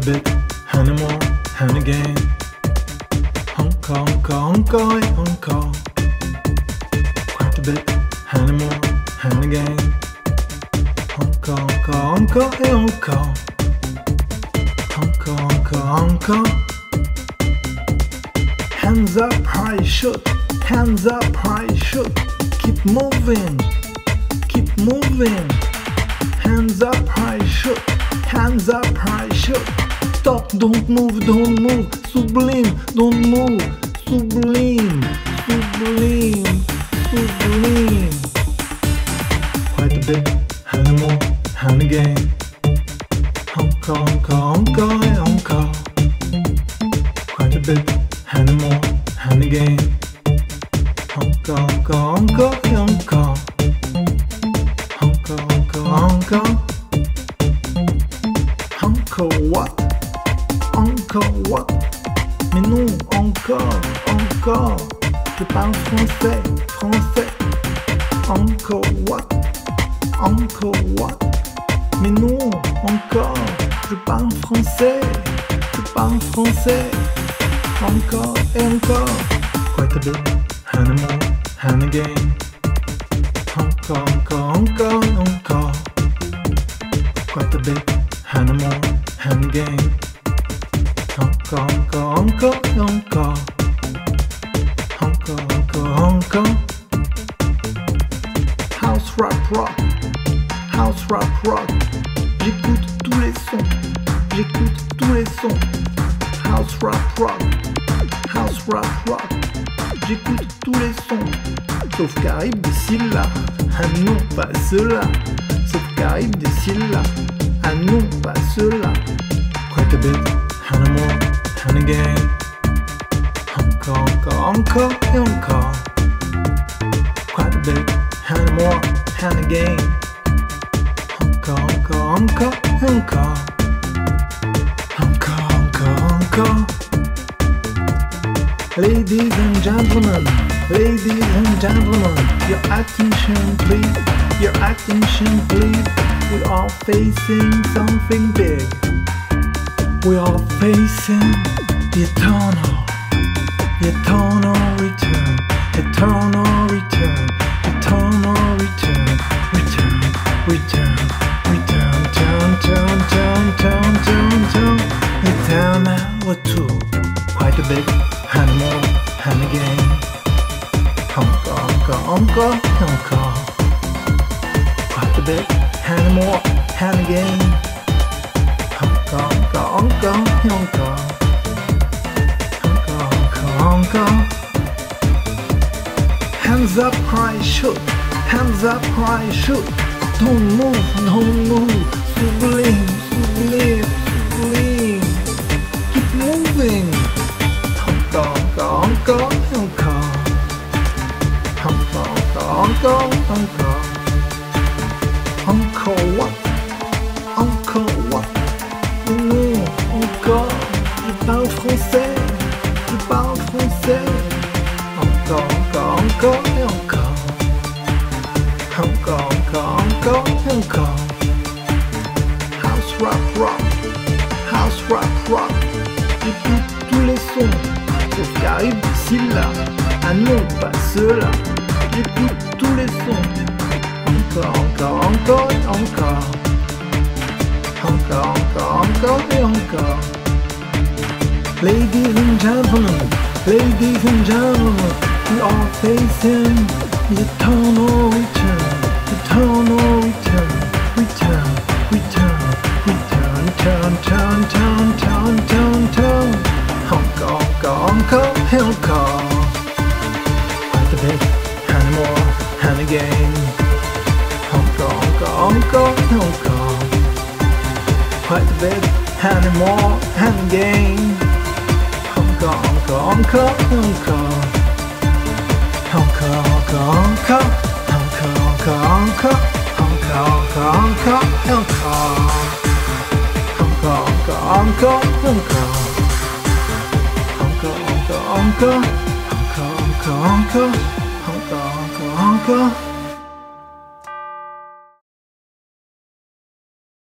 bit, and more, and again. Encore, encore, encore, encore. Quite a bit, and more, and again. Encore, encore, encore, encore. Encore, encore, encore. Hands up, high shoot. Hands up, high shoot. Keep moving, keep moving. Hands up, high shoot. Hands up, high shoot. Stop, don't move, sublime, don't move, sublime, sublime, sublime. Quite a bit, and more, and again. Encore, encore, encore, encore. Quite a bit, and more, and again. Encore, encore, encore, encore. Encore, encore, encore. Encore what? Encore what? Mais non, encore, encore. Je parle français, français. Encore what? Encore what? Mais non, encore. Je parle français, je parle français. Encore et encore. Quite a bit, and more, and again. Encore, encore, encore, encore. Quite a bit, and more. And again. Encore, encore, encore, encore. Encore, encore, encore. House rap rock. House rap rock. J'écoute tous les sons. J'écoute tous les sons. House rap rock. House rap rock. J'écoute tous les sons. Sauf Caraïbes d'ici là. Ah non, pas cela. Sauf Caraïbes d'ici là. Ah non, pas cela. Quite a bit, and more, and again. Encore, encore, encore et encore. Quite a bit, and more, and again. Encore, encore, encore et encore. Encore, encore, encore. Ladies and gentlemen, ladies and gentlemen, your attention please, your attention please. We are facing something big. We are facing the eternal return, eternal return, eternal return, return, return, return, turn, turn, turn, turn, turn, turn, eternal return. Quite a bit, and more, and again. Encore, encore, encore, encore. Quite a bit. And more, and again. Encore, encore, encore, encore. Encore, encore, encore. Hands up, high shoot. Hands up, high shoot. Don't move, sublime, sublime, sublime. Keep moving. Encore, encore, encore, encore. Encore, encore, encore, encore. Encore what? Encore what? Non, encore. Je parle français. Je parle français. Encore, encore, encore et encore. Encore, encore, encore et encore. House rap rock. House rap rock. J'écoute tous les sons. Sauf Caraïbes d'ici là. Ah non, pas cela. J'écoute tous les sons. Encore, encore, encore et encore. Encore, encore, encore et encore. Ladies and gentlemen, we are facing the eternal return, eternal return, return, return, return, turn, turn, turn, turn, turn, turn. Encore, encore, encore et encore. Quite a bit, and more, and again. Encore, encore. Quite a bit, and more, and again. Encore, encore, encore, encore. Encore, encore, encore, encore, encore, encore, encore, encore. Encore, encore, encore, encore. Encore, encore, encore, encore, encore, encore, encore, encore.